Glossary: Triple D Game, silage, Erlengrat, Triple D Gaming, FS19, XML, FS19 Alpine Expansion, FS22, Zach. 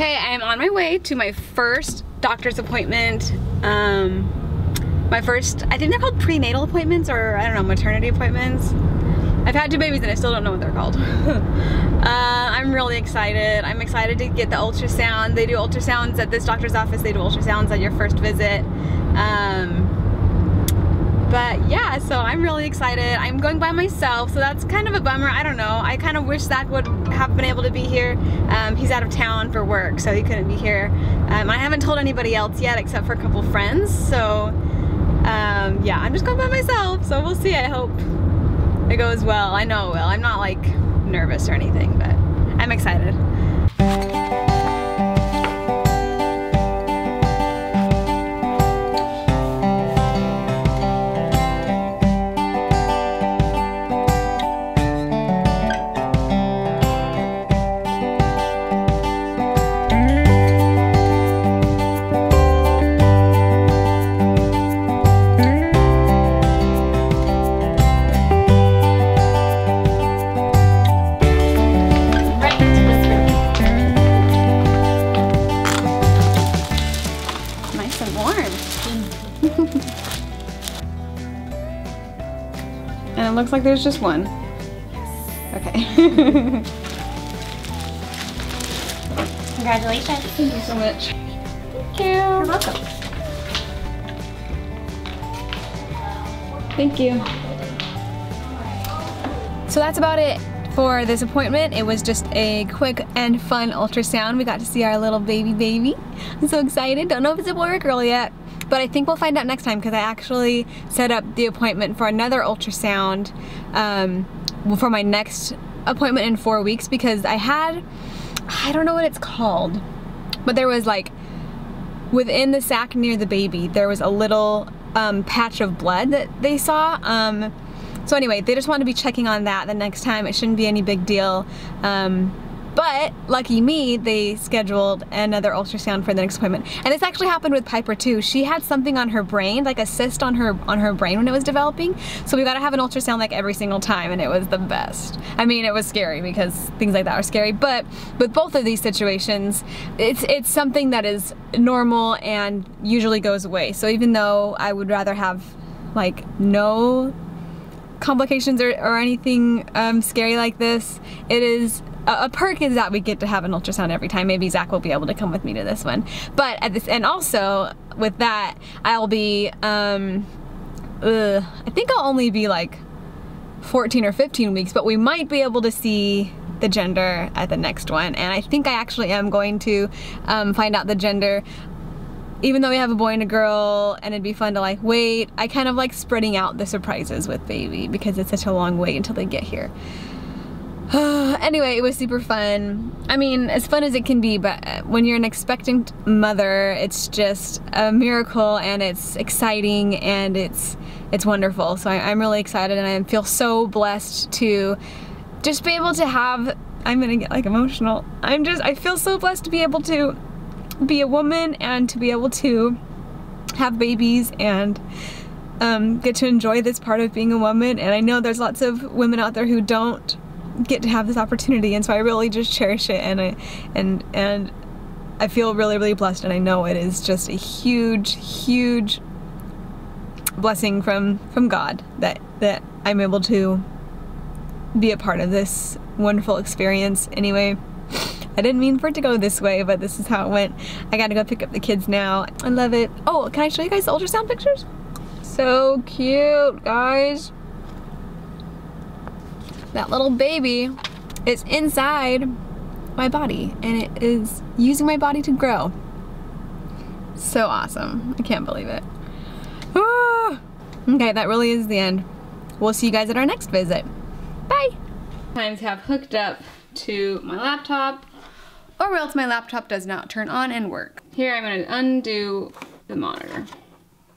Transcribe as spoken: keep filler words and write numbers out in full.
Okay, I'm on my way to my first doctor's appointment. Um, my first, I think they're called prenatal appointments, or I don't know, maternity appointments. I've had two babies and I still don't know what they're called. uh, I'm really excited. I'm excited to get the ultrasound. They do ultrasounds at this doctor's office. They do ultrasounds at your first visit. Um, but yeah, so I'm really excited. I'm going by myself, so that's kind of a bummer. I don't know. I kind of wish Zach would have been able to be here. Um, he's out of town for work, so he couldn't be here. Um, I haven't told anybody else yet except for a couple friends, so um, yeah, I'm just going by myself, so we'll see. I hope it goes well. I know it will. I'm not like nervous or anything, but I'm excited. And it looks like there's just one. Yes. Okay. Congratulations. Thank you so much. Thank you. You're welcome. Thank you. So that's about it for this appointment. It was just a quick and fun ultrasound. We got to see our little baby baby. I'm so excited. Don't know if it's a boy or a girl yet. But I think we'll find out next time, because I actually set up the appointment for another ultrasound um, for my next appointment in four weeks because I had, I don't know what it's called, but there was like, within the sac near the baby, there was a little um, patch of blood that they saw. Um, so anyway, they just want to be checking on that the next time. It shouldn't be any big deal. Um, But, lucky me, they scheduled another ultrasound for the next appointment. And this actually happened with Piper too. She had something on her brain, like a cyst on her on her brain when it was developing. So we got to have an ultrasound like every single time, and it was the best. I mean, it was scary because things like that are scary, but with both of these situations, it's, it's something that is normal and usually goes away. So even though I would rather have like no complications or, or anything um, scary like this, it is a perk is that we get to have an ultrasound every time. Maybe Zach will be able to come with me to this one. But at this, and also with that, I'll be, um, ugh, I think I'll only be like fourteen or fifteen weeks, but we might be able to see the gender at the next one. And I think I actually am going to um, find out the gender. Even though we have a boy and a girl, and it'd be fun to like wait, I kind of like spreading out the surprises with baby because it's such a long wait until they get here. Anyway, it was super fun. I mean, as fun as it can be, but when you're an expectant mother, it's just a miracle, and it's exciting, and it's it's wonderful. So I, I'm really excited, and I feel so blessed to just be able to have, I'm gonna get like emotional. I'm just, I feel so blessed to be able to be a woman and to be able to have babies and um, get to enjoy this part of being a woman. And I know there's lots of women out there who don't get to have this opportunity, and so I really just cherish it, and I and and I feel really, really blessed, and I know it is just a huge, huge blessing from from God that that I'm able to be a part of this wonderful experience. Anyway, I didn't mean for it to go this way, but this is how it went. I gotta go pick up the kids now. I love it. Oh, can I show you guys the ultrasound pictures? So cute, guys. That little baby is inside my body, and it is using my body to grow. So awesome. I can't believe it. Ah! Okay, that really is the end. We'll see you guys at our next visit. Bye! I have hooked up to my laptop, or else my laptop does not turn on and work. Here I'm going to undo the monitor.